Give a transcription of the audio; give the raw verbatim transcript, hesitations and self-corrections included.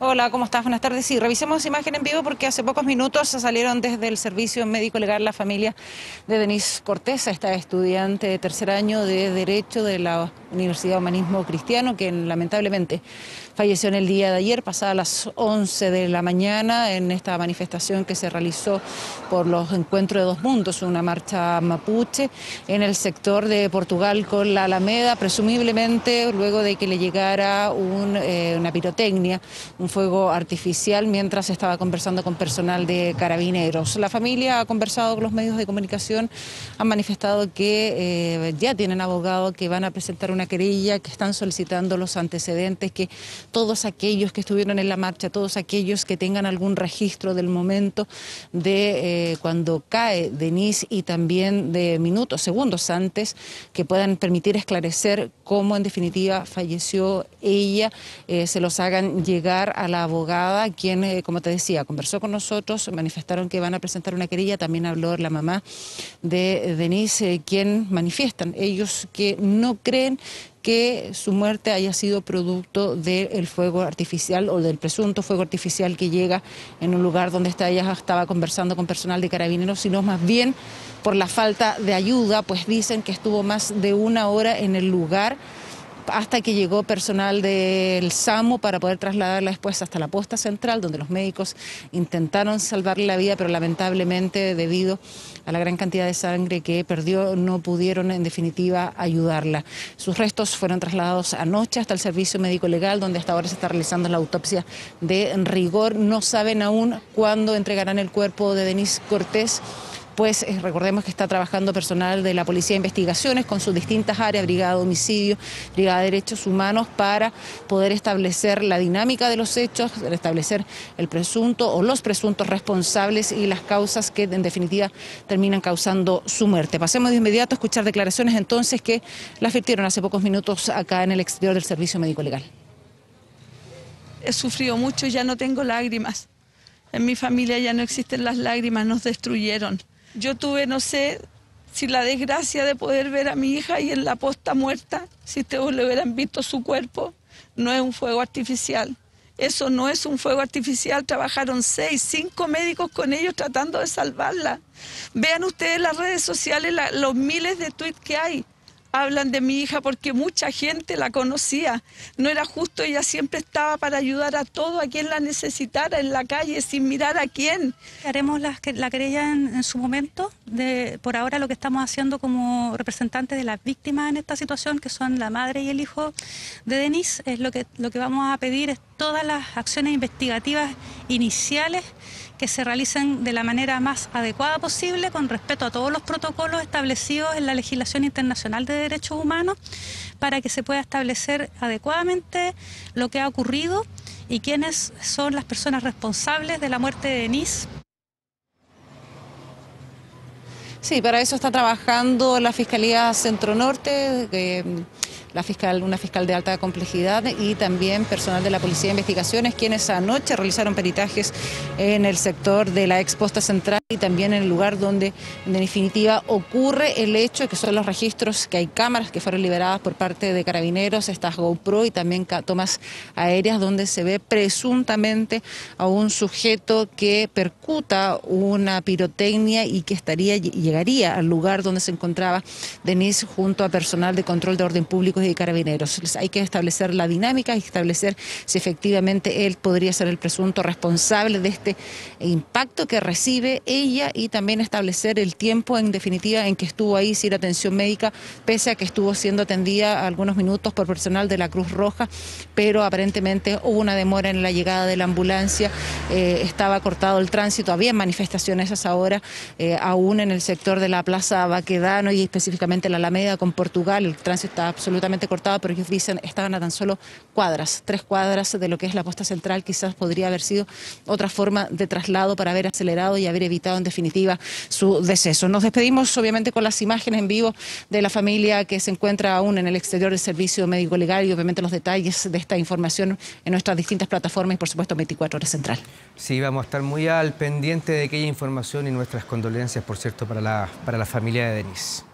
Hola, ¿cómo estás? Buenas tardes. Sí, revisemos imagen en vivo porque hace pocos minutos se salieron desde el servicio médico legal la familia de Denisse Cortés, esta estudiante de tercer año de Derecho de la Universidad Humanismo Cristiano, que lamentablemente falleció en el día de ayer, pasada las once de la mañana, en esta manifestación que se realizó por los encuentros de dos mundos, una marcha mapuche en el sector de Portugal con la Alameda, presumiblemente luego de que le llegara un, eh, una pirotecnia, un fuego artificial mientras estaba conversando con personal de Carabineros. La familia ha conversado con los medios de comunicación, han manifestado que eh, ya tienen abogado, que van a presentar una querella, que están solicitando los antecedentes, que todos aquellos que estuvieron en la marcha, todos aquellos que tengan algún registro del momento de eh, cuando cae Denisse y también de minutos, segundos antes, que puedan permitir esclarecer cómo en definitiva falleció ella, eh, se los hagan llegar a la abogada, quien, eh, como te decía, conversó con nosotros, manifestaron que van a presentar una querella. También habló la mamá de Denisse, eh, quien manifiestan ellos que no creen que su muerte haya sido producto del fuego artificial o del presunto fuego artificial que llega en un lugar donde está, ella estaba conversando con personal de Carabineros, sino más bien por la falta de ayuda, pues dicen que estuvo más de una hora en el lugar hasta que llegó personal del SAMU para poder trasladarla después hasta la posta central, donde los médicos intentaron salvarle la vida, pero lamentablemente debido a la gran cantidad de sangre que perdió, no pudieron en definitiva ayudarla. Sus restos fueron trasladados anoche hasta el servicio médico legal, donde hasta ahora se está realizando la autopsia de rigor. No saben aún cuándo entregarán el cuerpo de Denisse Cortés, pues recordemos que está trabajando personal de la Policía de Investigaciones con sus distintas áreas, Brigada de Homicidio, Brigada de Derechos Humanos, para poder establecer la dinámica de los hechos, establecer el presunto o los presuntos responsables y las causas que en definitiva terminan causando su muerte. Pasemos de inmediato a escuchar declaraciones entonces que las vertieron hace pocos minutos acá en el exterior del Servicio Médico Legal. He sufrido mucho, ya no tengo lágrimas. En mi familia ya no existen las lágrimas, nos destruyeron. Yo tuve, no sé, si la desgracia de poder ver a mi hija y en la posta muerta, si ustedes le hubieran visto su cuerpo, no es un fuego artificial. Eso no es un fuego artificial, trabajaron seis, cinco médicos con ellos tratando de salvarla. Vean ustedes las redes sociales, la, los miles de tweets que hay. Hablan de mi hija porque mucha gente la conocía. No era justo, ella siempre estaba para ayudar a todo, a quien la necesitara en la calle, sin mirar a quién. Haremos la, la querella en, en su momento. De, por ahora lo que estamos haciendo como representantes de las víctimas en esta situación, que son la madre y el hijo de Denisse, es lo que, lo que vamos a pedir es todas las acciones investigativas iniciales que se realicen de la manera más adecuada posible con respeto a todos los protocolos establecidos en la legislación internacional de derechos humanos para que se pueda establecer adecuadamente lo que ha ocurrido y quiénes son las personas responsables de la muerte de Denisse. Sí, para eso está trabajando la Fiscalía Centro Norte, eh, la fiscal, una fiscal de alta complejidad y también personal de la Policía de Investigaciones, quienes anoche realizaron peritajes en el sector de la exposta central y también en el lugar donde en definitiva ocurre el hecho, que son los registros, que hay cámaras que fueron liberadas por parte de Carabineros, estas GoPro y también tomas aéreas donde se ve presuntamente a un sujeto que percuta una pirotecnia y que estaría y llegaría al lugar donde se encontraba Denisse junto a personal de control de orden público y de Carabineros. Hay que establecer la dinámica, hay que establecer si efectivamente él podría ser el presunto responsable de este impacto que recibe ella y también establecer el tiempo en definitiva en que estuvo ahí sin atención médica, pese a que estuvo siendo atendida algunos minutos por personal de la Cruz Roja, pero aparentemente hubo una demora en la llegada de la ambulancia, eh, estaba cortado el tránsito, había manifestaciones a esa hora, eh, aún en el sector de la plaza Baquedano y específicamente la Alameda con Portugal, el tránsito está absolutamente cortado, pero ellos dicen estaban a tan solo cuadras, tres cuadras de lo que es la posta central, quizás podría haber sido otra forma de traslado para haber acelerado y haber evitado en definitiva su deceso. Nos despedimos obviamente con las imágenes en vivo de la familia que se encuentra aún en el exterior del servicio médico legal y obviamente los detalles de esta información en nuestras distintas plataformas y por supuesto veinticuatro horas central. Sí, vamos a estar muy al pendiente de aquella información y nuestras condolencias, por cierto, para la... para la familia de Denisse.